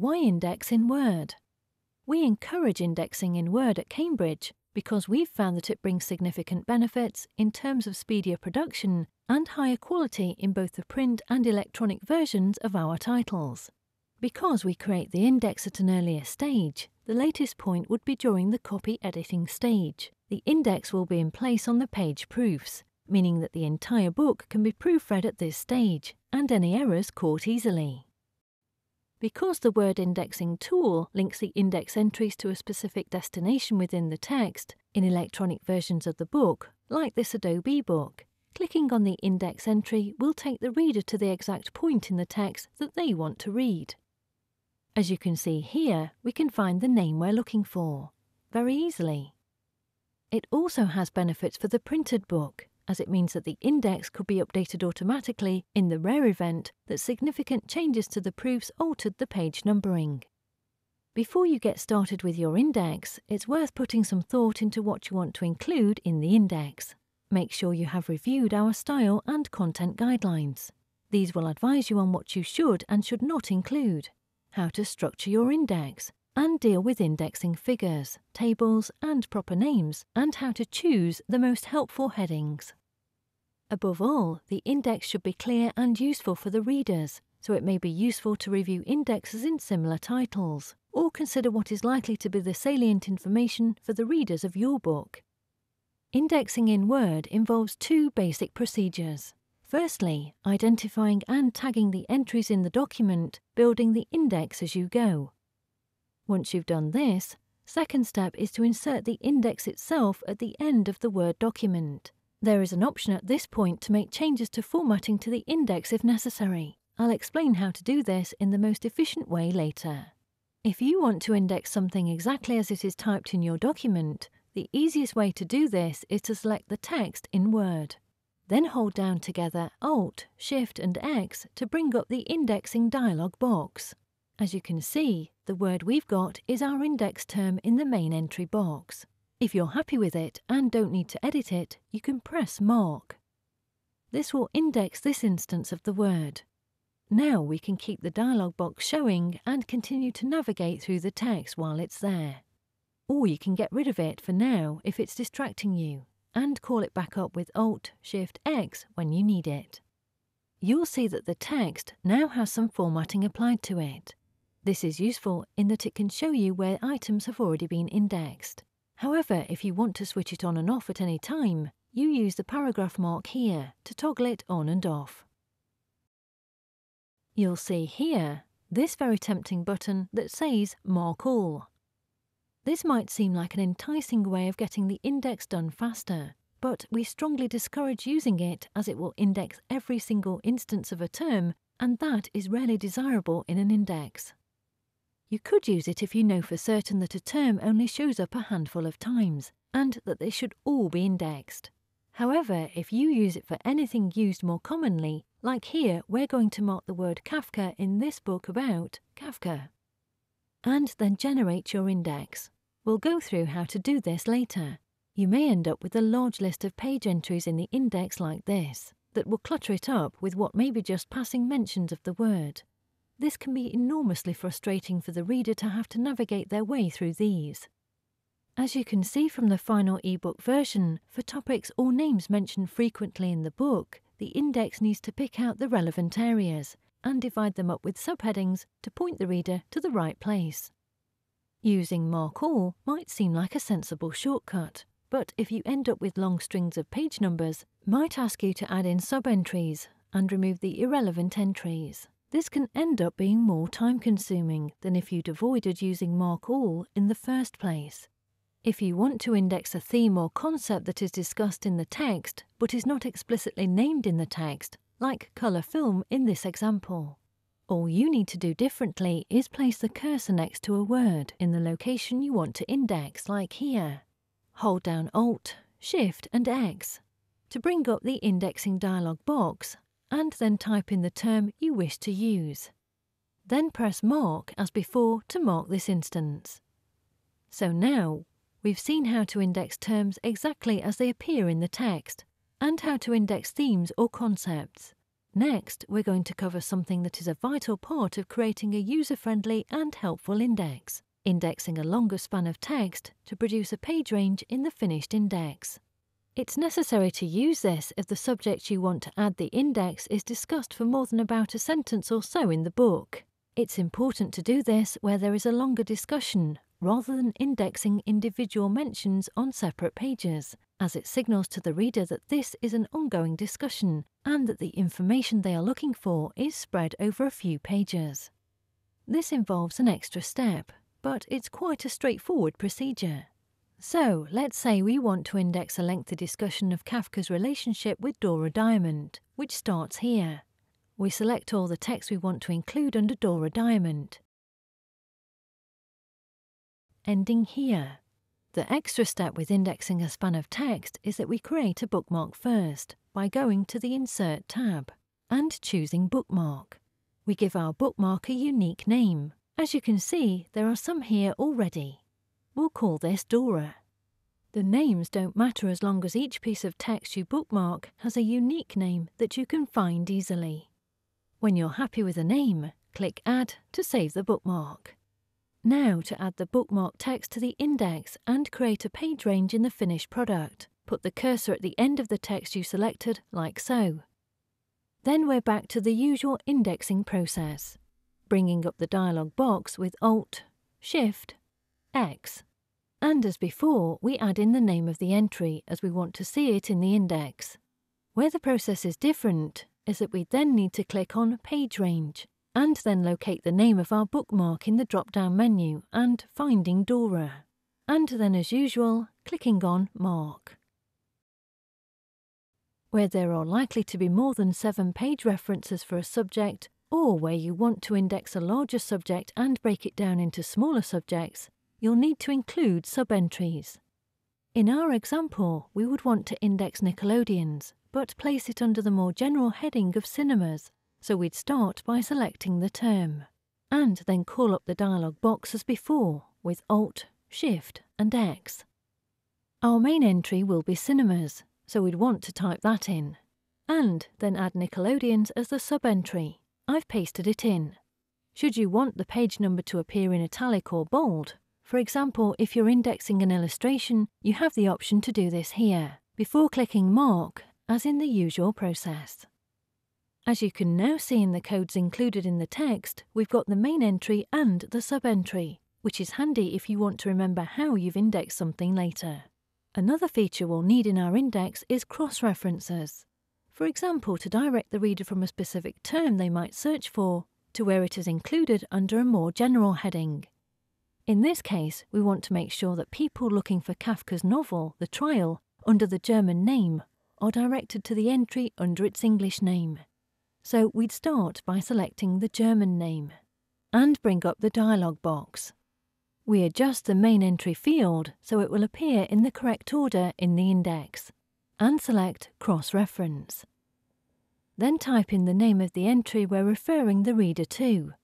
Why index in Word? We encourage indexing in Word at Cambridge because we've found that it brings significant benefits in terms of speedier production and higher quality in both the print and electronic versions of our titles. Because we create the index at an earlier stage, the latest point would be during the copy editing stage. The index will be in place on the page proofs, meaning that the entire book can be proofread at this stage and any errors caught easily. Because the word indexing tool links the index entries to a specific destination within the text, in electronic versions of the book, like this Adobe book, clicking on the index entry will take the reader to the exact point in the text that they want to read. As you can see here, we can find the name we're looking for, very easily. It also has benefits for the printed book, as it means that the index could be updated automatically in the rare event that significant changes to the proofs altered the page numbering. Before you get started with your index, it's worth putting some thought into what you want to include in the index. Make sure you have reviewed our style and content guidelines. These will advise you on what you should and should not include, how to structure your index, and deal with indexing figures, tables, and proper names, and how to choose the most helpful headings. Above all, the index should be clear and useful for the readers, so it may be useful to review indexes in similar titles, or consider what is likely to be the salient information for the readers of your book. Indexing in Word involves two basic procedures. Firstly, identifying and tagging the entries in the document, building the index as you go. Once you've done this, second step is to insert the index itself at the end of the Word document. There is an option at this point to make changes to formatting to the index if necessary. I'll explain how to do this in the most efficient way later. If you want to index something exactly as it is typed in your document, the easiest way to do this is to select the text in Word. Then hold down together Alt, Shift and X to bring up the indexing dialog box. As you can see, the word we've got is our index term in the main entry box. If you're happy with it and don't need to edit it, you can press Mark. This will index this instance of the word. Now we can keep the dialog box showing and continue to navigate through the text while it's there. Or you can get rid of it for now if it's distracting you, and call it back up with Alt, Shift, X when you need it. You'll see that the text now has some formatting applied to it. This is useful in that it can show you where items have already been indexed. However, if you want to switch it on and off at any time, you use the paragraph mark here to toggle it on and off. You'll see here this very tempting button that says Mark All. This might seem like an enticing way of getting the index done faster, but we strongly discourage using it as it will index every single instance of a term, and that is rarely desirable in an index. You could use it if you know for certain that a term only shows up a handful of times and that they should all be indexed. However, if you use it for anything used more commonly, like here we're going to mark the word Kafka in this book about Kafka, and then generate your index. We'll go through how to do this later. You may end up with a large list of page entries in the index like this that will clutter it up with what may be just passing mentions of the word. This can be enormously frustrating for the reader to have to navigate their way through these. As you can see from the final ebook version, for topics or names mentioned frequently in the book, the index needs to pick out the relevant areas and divide them up with subheadings to point the reader to the right place. Using Mark All might seem like a sensible shortcut, but if you end up with long strings of page numbers, it might ask you to add in sub-entries and remove the irrelevant entries. This can end up being more time-consuming than if you'd avoided using Mark All in the first place. If you want to index a theme or concept that is discussed in the text but is not explicitly named in the text, like colour film in this example, all you need to do differently is place the cursor next to a word in the location you want to index, like here. Hold down Alt, Shift and X to bring up the indexing dialog box, and then type in the term you wish to use. Then press Mark as before to mark this instance. So now we've seen how to index terms exactly as they appear in the text, and how to index themes or concepts. Next, we're going to cover something that is a vital part of creating a user-friendly and helpful index, indexing a longer span of text to produce a page range in the finished index. It's necessary to use this if the subject you want to add the index is discussed for more than about a sentence or so in the book. It's important to do this where there is a longer discussion, rather than indexing individual mentions on separate pages, as it signals to the reader that this is an ongoing discussion and that the information they are looking for is spread over a few pages. This involves an extra step, but it's quite a straightforward procedure. So, let's say we want to index a lengthy discussion of Kafka's relationship with Dora Diamond, which starts here. We select all the text we want to include under Dora Diamond, ending here. The extra step with indexing a span of text is that we create a bookmark first by going to the Insert tab and choosing Bookmark. We give our bookmark a unique name. As you can see, there are some here already. We'll call this Dora. The names don't matter as long as each piece of text you bookmark has a unique name that you can find easily. When you're happy with a name, click Add to save the bookmark. Now to add the bookmark text to the index and create a page range in the finished product, put the cursor at the end of the text you selected, like so. Then we're back to the usual indexing process, bringing up the dialog box with Alt, Shift, X. And as before, we add in the name of the entry as we want to see it in the index. Where the process is different is that we then need to click on Page Range, and then locate the name of our bookmark in the drop-down menu and finding Dora, and then as usual, clicking on Mark. Where there are likely to be more than 7 page references for a subject, or where you want to index a larger subject and break it down into smaller subjects, you'll need to include sub-entries. In our example, we would want to index Nickelodeons, but place it under the more general heading of cinemas, so we'd start by selecting the term, and then call up the dialog box as before with Alt, Shift and X. Our main entry will be cinemas, so we'd want to type that in, and then add Nickelodeons as the sub-entry. I've pasted it in. Should you want the page number to appear in italic or bold, for example, if you're indexing an illustration, you have the option to do this here, before clicking Mark, as in the usual process. As you can now see in the codes included in the text, we've got the main entry and the sub-entry, which is handy if you want to remember how you've indexed something later. Another feature we'll need in our index is cross-references. For example, to direct the reader from a specific term they might search for to where it is included under a more general heading. In this case, we want to make sure that people looking for Kafka's novel, The Trial, under the German name, are directed to the entry under its English name. So we'd start by selecting the German name and bring up the dialog box. We adjust the main entry field so it will appear in the correct order in the index and select cross-reference. Then type in the name of the entry we're referring the reader to.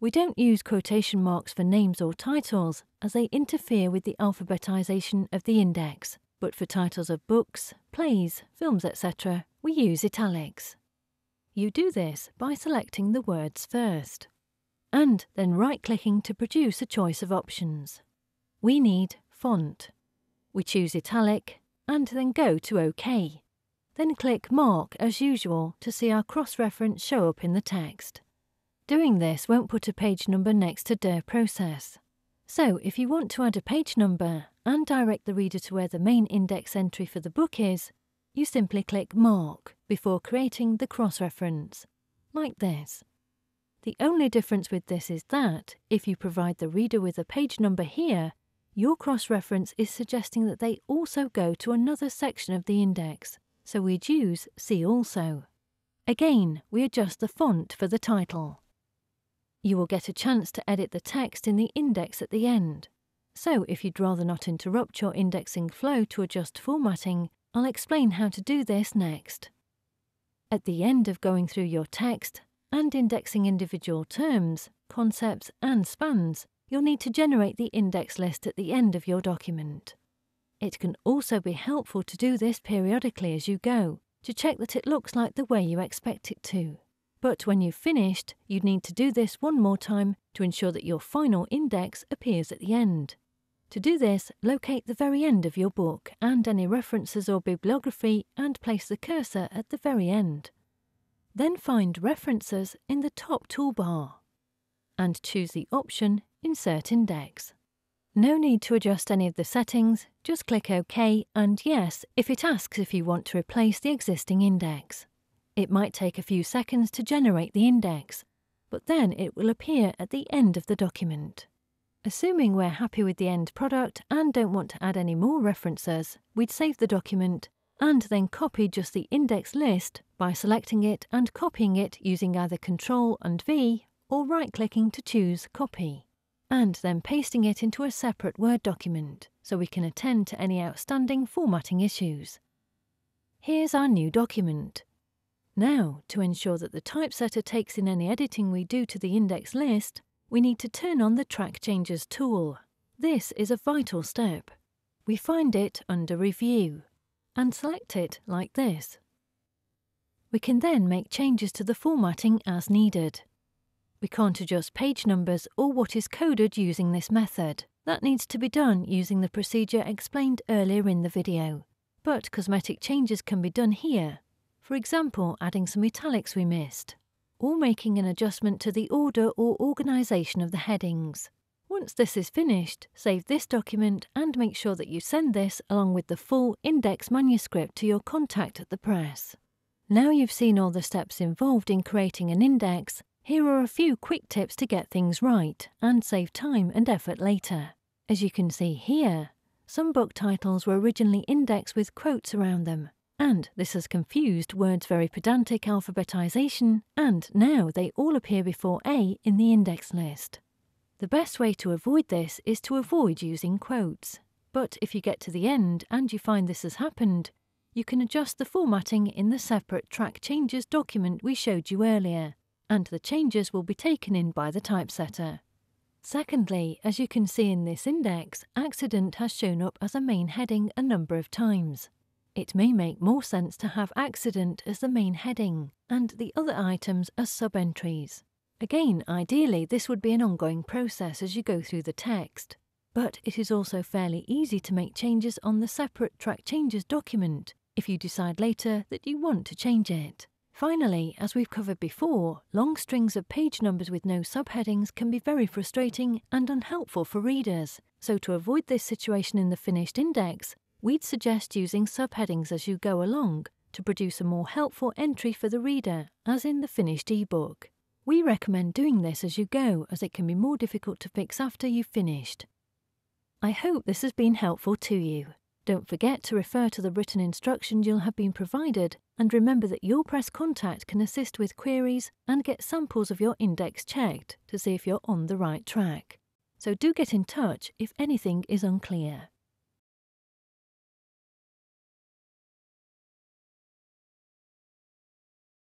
We don't use quotation marks for names or titles as they interfere with the alphabetization of the index, but for titles of books, plays, films, etc., we use italics. You do this by selecting the words first, and then right-clicking to produce a choice of options. We need font. We choose italic, and then go to OK. Then click Mark as usual to see our cross-reference show up in the text. Doing this won't put a page number next to Der Process. So if you want to add a page number and direct the reader to where the main index entry for the book is, you simply click Mark before creating the cross-reference, like this. The only difference with this is that, if you provide the reader with a page number here, your cross-reference is suggesting that they also go to another section of the index, so we'd use See Also. Again, we adjust the font for the title. You will get a chance to edit the text in the index at the end, so if you'd rather not interrupt your indexing flow to adjust formatting, I'll explain how to do this next. At the end of going through your text and indexing individual terms, concepts and spans, you'll need to generate the index list at the end of your document. It can also be helpful to do this periodically as you go, to check that it looks like the way you expect it to. But when you've finished, you'd need to do this one more time to ensure that your final index appears at the end. To do this, locate the very end of your book and any references or bibliography and place the cursor at the very end. Then find References in the top toolbar and choose the option Insert Index. No need to adjust any of the settings, just click OK and Yes if it asks if you want to replace the existing index. It might take a few seconds to generate the index, but then it will appear at the end of the document. Assuming we're happy with the end product and don't want to add any more references, we'd save the document and then copy just the index list by selecting it and copying it using either Ctrl and V or right-clicking to choose Copy, and then pasting it into a separate Word document so we can attend to any outstanding formatting issues. Here's our new document. Now, to ensure that the typesetter takes in any editing we do to the index list, we need to turn on the Track Changes tool. This is a vital step. We find it under Review and select it like this. We can then make changes to the formatting as needed. We can't adjust page numbers or what is coded using this method. That needs to be done using the procedure explained earlier in the video. But cosmetic changes can be done here, for example adding some italics we missed, or making an adjustment to the order or organisation of the headings. Once this is finished, save this document and make sure that you send this along with the full index manuscript to your contact at the press. Now you've seen all the steps involved in creating an index, here are a few quick tips to get things right and save time and effort later. As you can see here, some book titles were originally indexed with quotes around them, and this has confused Word's very pedantic alphabetisation, and now they all appear before A in the index list. The best way to avoid this is to avoid using quotes, but if you get to the end and you find this has happened, you can adjust the formatting in the separate Track Changes document we showed you earlier, and the changes will be taken in by the typesetter. Secondly, as you can see in this index, accident has shown up as a main heading a number of times. It may make more sense to have accident as the main heading and the other items as sub-entries. Again, ideally this would be an ongoing process as you go through the text, but it is also fairly easy to make changes on the separate Track Changes document if you decide later that you want to change it. Finally, as we've covered before, long strings of page numbers with no subheadings can be very frustrating and unhelpful for readers, so to avoid this situation in the finished index, we'd suggest using subheadings as you go along to produce a more helpful entry for the reader, as in the finished ebook. We recommend doing this as you go, as it can be more difficult to fix after you've finished. I hope this has been helpful to you. Don't forget to refer to the written instructions you'll have been provided, and remember that your press contact can assist with queries and get samples of your index checked to see if you're on the right track. So do get in touch if anything is unclear.